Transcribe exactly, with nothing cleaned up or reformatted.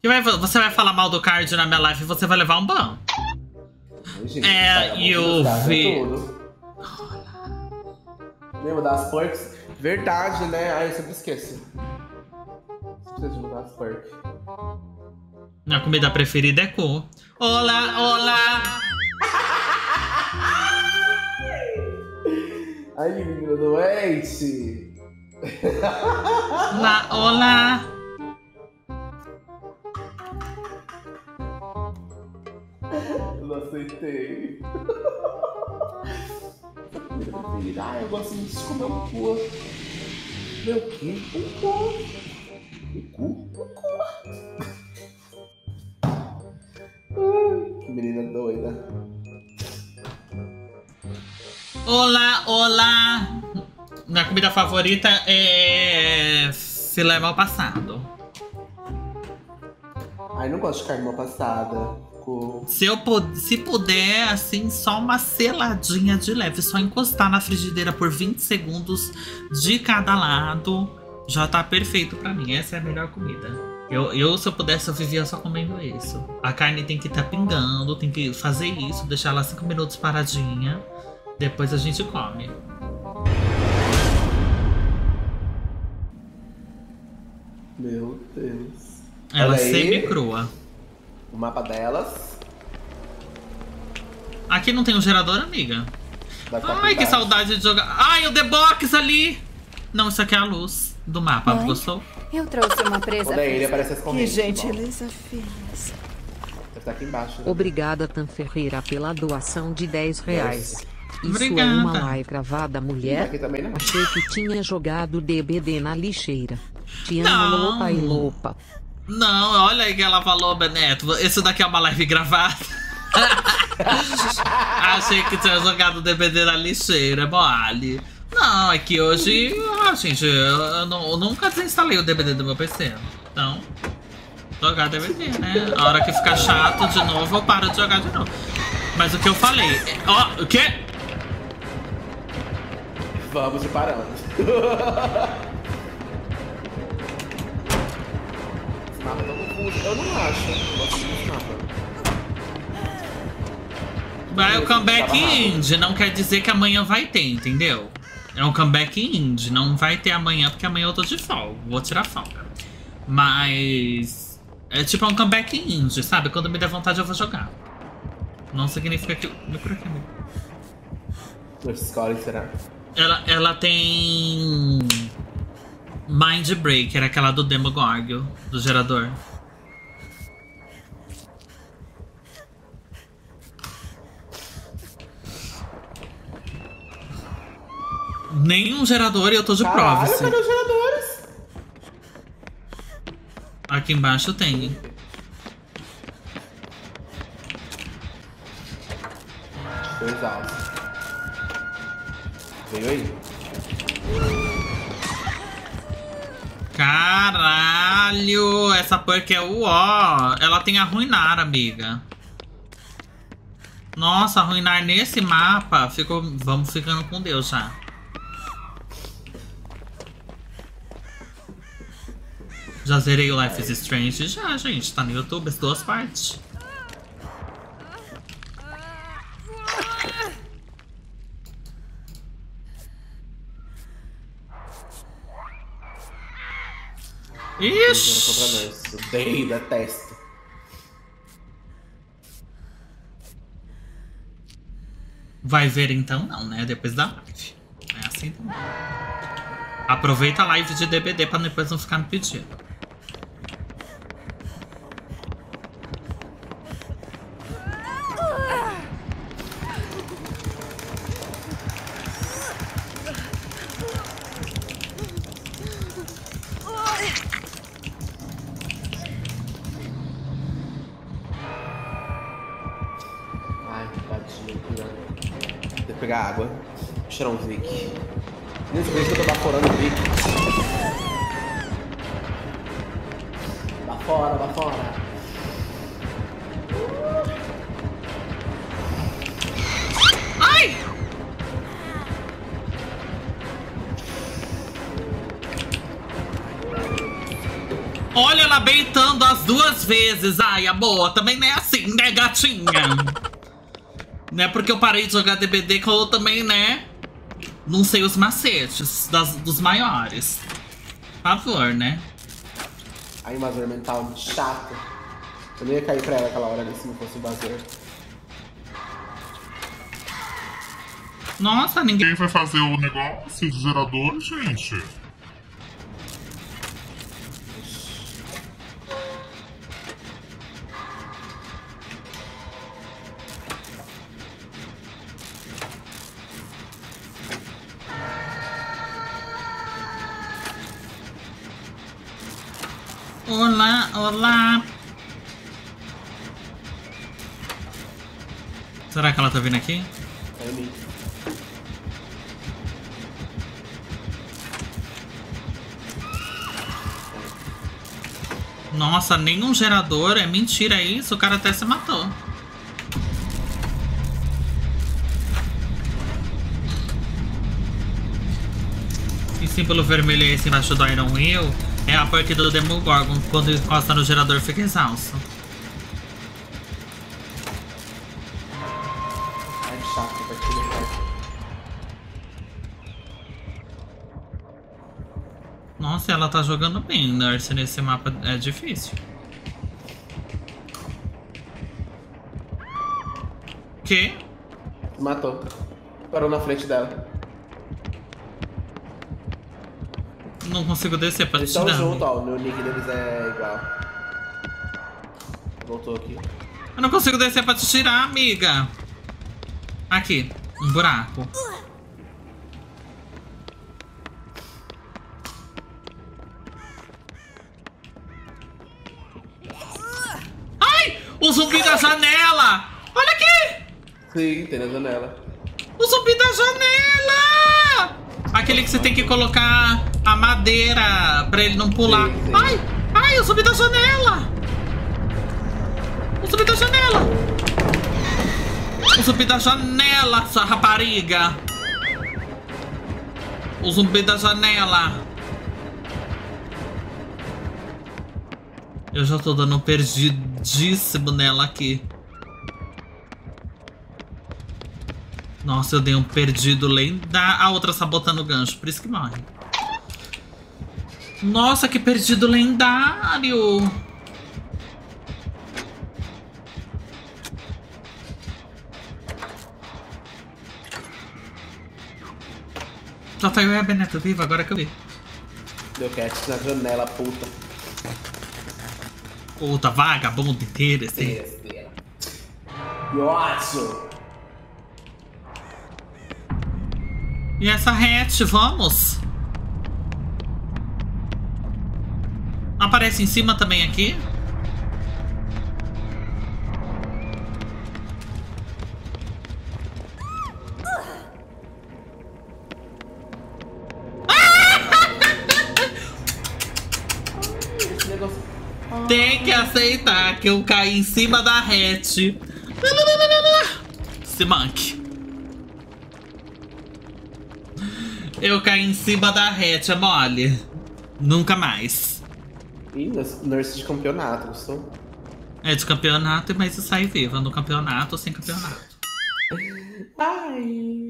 Que vai, você vai falar mal do card na minha live e você vai levar um ban. É, e eu vi. Lembra das perks? Verdade, né? Ai, eu sempre esqueço. Você precisa mudar as perks. Minha comida preferida é cu. Olá, olá! Ai, menino doente! Olá, olá! Eu não aceitei. Ah, eu gosto muito de comer um cu. Meu quê? Um cu. Um cu? Um cu. Que menina doida. Olá, olá. Minha comida favorita é filé mal passado. Ai, não gosto de carne mal passada. Se eu se puder, assim, só uma seladinha de leve. Só encostar na frigideira por vinte segundos de cada lado. Já tá perfeito pra mim. Essa é a melhor comida. Eu, eu se eu pudesse, eu vivia só comendo isso. A carne tem que estar tá pingando, tem que fazer isso. Deixar ela cinco minutos paradinha. Depois a gente come. Meu Deus. Ela é semi-crua. O mapa delas. Aqui não tem um gerador, amiga. Ai, que saudade de jogar. Ai, o The Box ali. Não, isso aqui é a luz do mapa. Mãe, gostou? Eu trouxe uma presa. Que gentileza, filhas. Tá aqui embaixo. Né? Obrigada, Tan Ferreira, pela doação de dez reais. Yes. Isso Obrigada. É uma live gravada, mulher. Achei que tinha jogado D B D na lixeira. Te amo, loupa e loupa. Não, olha aí que ela falou, Beeh Neto. Isso daqui é uma live gravada. Achei que tinha jogado o D V D na lixeira, mole. Não, é que hoje... Ah, gente, eu, eu, eu nunca desinstalei o D V D do meu P C. Então, jogar D V D, né? A hora que ficar chato de novo, eu paro de jogar de novo. Mas o que eu falei... É, ó, o quê? Vamos parando. Eu não acho, eu gosto de mapa. Vai o comeback indie, não quer dizer que amanhã vai ter, entendeu? É um comeback indie, não vai ter amanhã porque amanhã eu tô de folga, vou tirar folga. Mas é tipo um comeback indie, sabe? Quando me der vontade eu vou jogar. Não significa que... Vem por aqui, amigo. Será? Ela, ela tem... Mind Breaker, aquela do Demogorgon, do gerador. Nenhum gerador e eu tô de prova. Caralho, cadê os geradores? Aqui embaixo tem. Dois altos. Veio aí. Caralho, essa perk é uó. Ela tem arruinar, amiga. Nossa, arruinar nesse mapa. Ficou... Vamos ficando com Deus já. Já zerei o Life is Strange. Já, gente. Tá no YouTube, as duas partes. Ixi! Bem da testa. Vai ver então não, né? Depois da live. É assim também. Aproveita a live de D B D pra depois não ficar me pedindo. Pegar água, vou tirar um Vic. Nesse vez que eu tô baforando o Vic. Bafora, bafora. Ai! Olha lá! tá beitando as duas vezes. Ai, a boa, também não é assim, né, gatinha? Não é porque eu parei de jogar D B D que eu também, né, não sei os macetes das, dos maiores. Por favor, né? Ai, uma dor mental muito chata. Eu não ia cair pra ela aquela hora ali se não fosse o bazar. Nossa, ninguém... Quem vai fazer o negócio do gerador, gente? Olá, olá! Será que ela tá vindo aqui? É mim. Nossa, nenhum gerador, é mentira isso, o cara até se matou. E símbolo vermelho é esse embaixo do Iron Will. É a parte do Demogorgon, quando encosta no gerador fica exausto. Ai, chato, vai te levar. Nossa, ela tá jogando bem, Nurse, nesse mapa é difícil. Que? Matou. Parou na frente dela. Não consigo descer pra te dar. Eles estão juntos, ó. O meu nick deles é igual. Voltou aqui. Eu não consigo descer pra te tirar, amiga. Aqui. Um buraco. Ai! O zumbi da janela! Olha aqui! Sim, tem na janela. O zumbi da janela! Aquele que você tem que colocar a madeira pra ele não pular. Sim, sim. Ai! Ai, eu subi da janela! Eu subi da janela! Eu subi da janela, sua rapariga! O zumbi da janela! Eu já tô dando um perdidíssimo nela aqui. Nossa, eu dei um perdido lendário. A outra sabotando o gancho, por isso que morre. Nossa, que perdido lendário! Já saiu a Beeh Neto viva, agora que eu vi. Deu catch na janela, puta. Puta, vagabundo inteiro esse. Nossa! E essa hatch, vamos? Aparece em cima também aqui. Tem que aceitar que eu caí em cima da hatch. Se manque. Eu caí em cima da hatch, é mole. Nunca mais. Ih, Nurse de campeonato, gostou? É de campeonato, mas eu saí viva no campeonato ou sem campeonato. Ai.